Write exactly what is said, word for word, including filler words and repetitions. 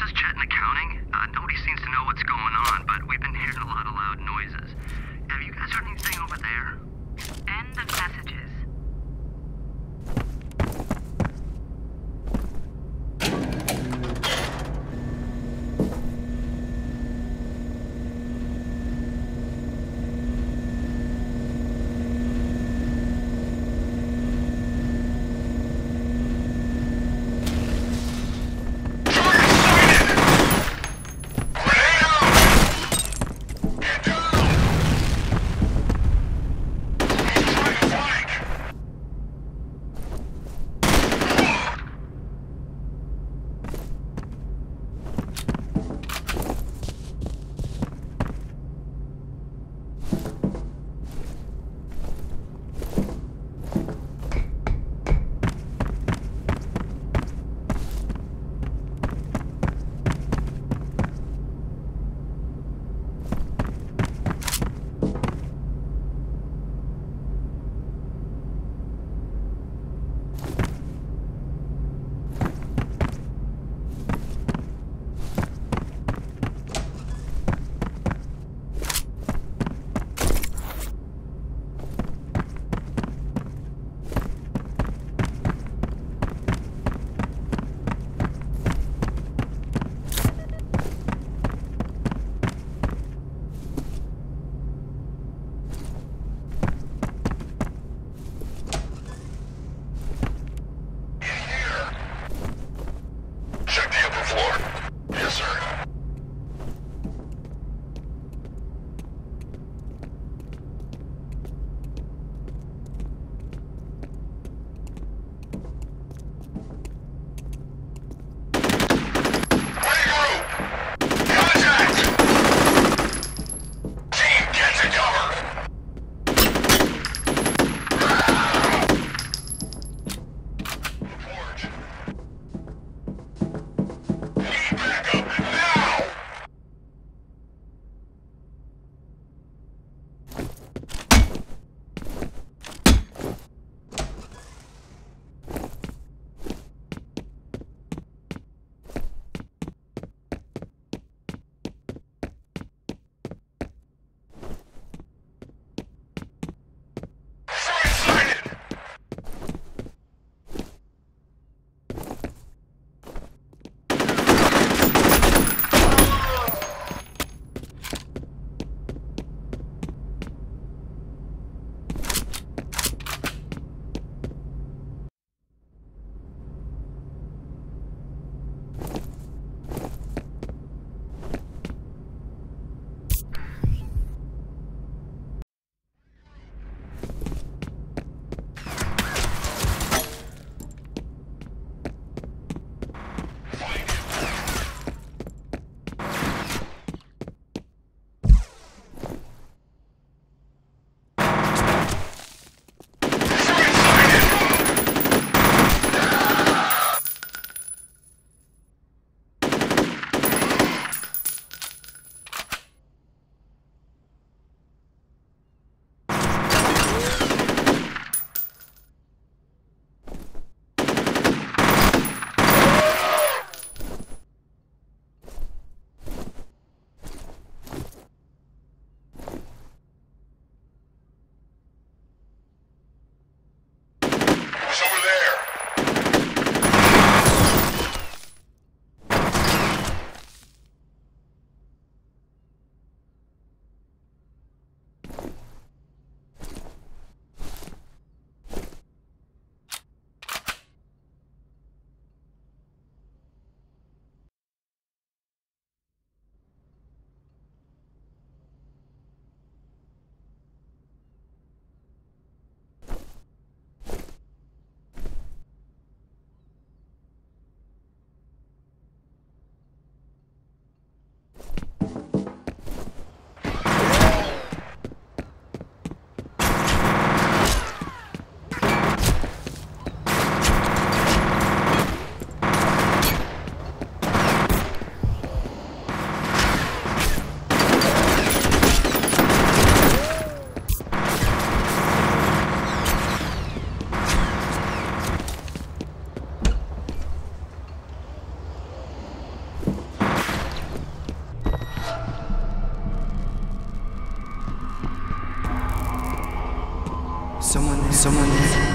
this is Chet in accounting. Uh, nobody seems to know what's going on, but we've been hearing a lot of loud noises. Have you guys heard anything over there? End of messages. Mike! someone